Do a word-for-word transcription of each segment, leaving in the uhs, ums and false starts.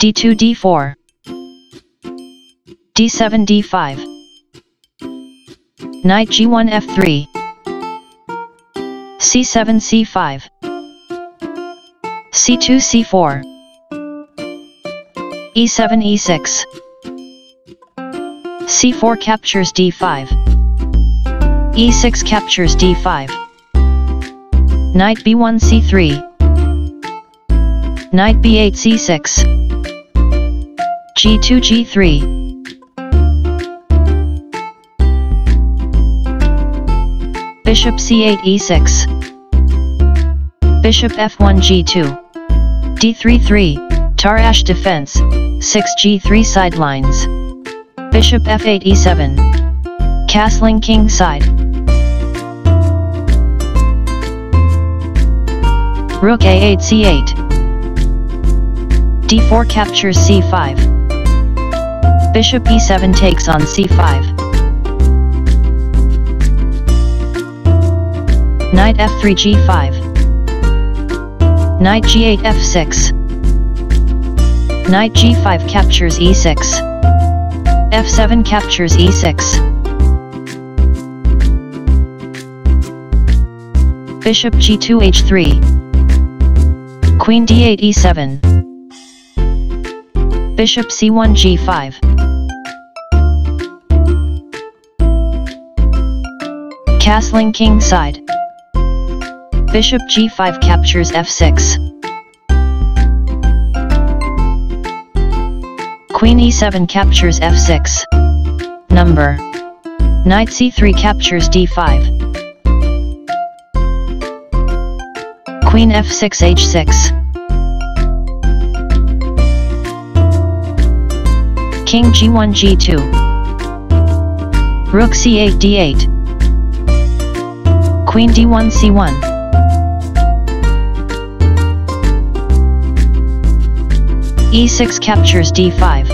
d two d four, d seven d five, knight g one f three, c seven c five, c two c four, e seven e six, c four captures d five, e six captures d five, knight b one c three, knight b eight c six, g two g three. Bishop c eight e six, bishop f one g two, d three three, Tarrasch defense, six g three sidelines, bishop f eight e seven, castling king side, rook a eight c eight, d four captures c five, bishop e seven takes on c five, knight f three g five, knight g eight f six, knight g five captures e six, f seven captures e six, bishop g two h three, queen d eight e seven, bishop c one g five, castling king side, bishop g five captures f six, queen e seven captures f six, number, knight c three captures d five, queen f six h six, king g one g two, rook c eight d eight, queen d one c one, e six captures d five,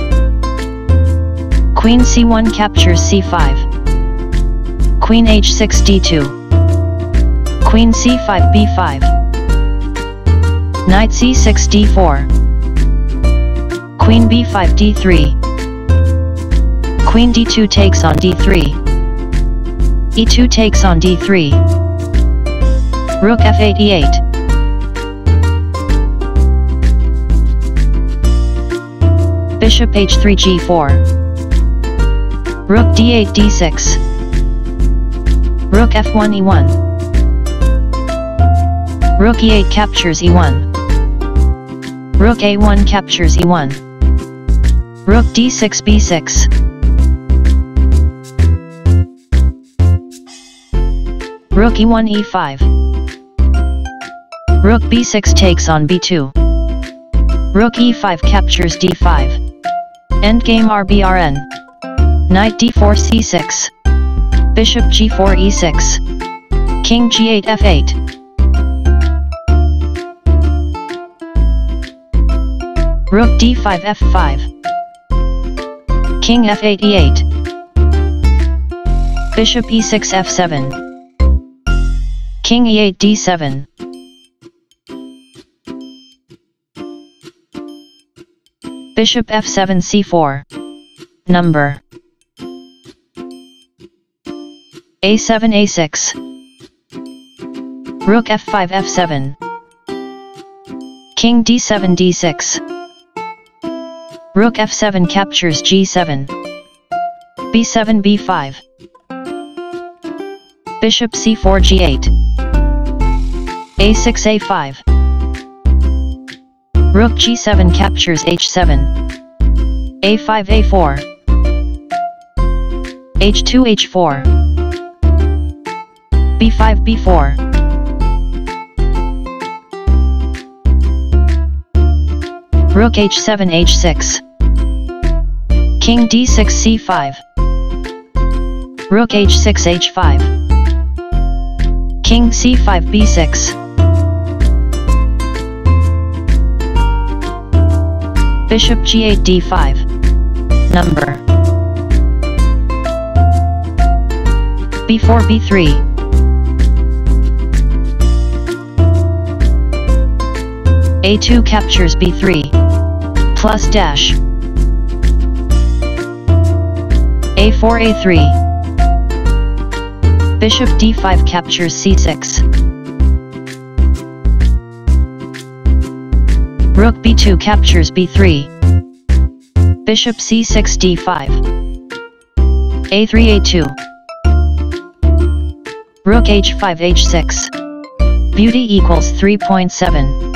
queen c one captures c five, queen h six d two, queen c five b five, knight c six d four, queen b five d three, queen d two takes on d three, e two takes on d three, rook f eight e eight, bishop h three g four, rook d eight d six, rook f one e one, rook e eight captures e one, rook a one captures e one, rook d six b six, rook e one e five, rook b six takes on b two, rook e five captures d five, endgame R B R N, knight d four c six, bishop g four e six, king g eight f eight, rook d five f five, king f eight e eight, bishop e six f seven, king e eight d seven, bishop f seven c four, number, a seven a six, rook f five f seven, king d seven d six, rook f seven captures g seven, b seven b five, bishop c four g eight, a six a five, rook g seven captures h seven, a five a four, h two h four, b five b four, rook h seven h six, king d six c five, rook h six h five, king c five b six, bishop g eight d five, number, b four b three, a two captures b three, plus dash a four a three bishop d five captures c six rook b two captures b three bishop c six d five a three a two rook h five h six. Beauty equals three point seven.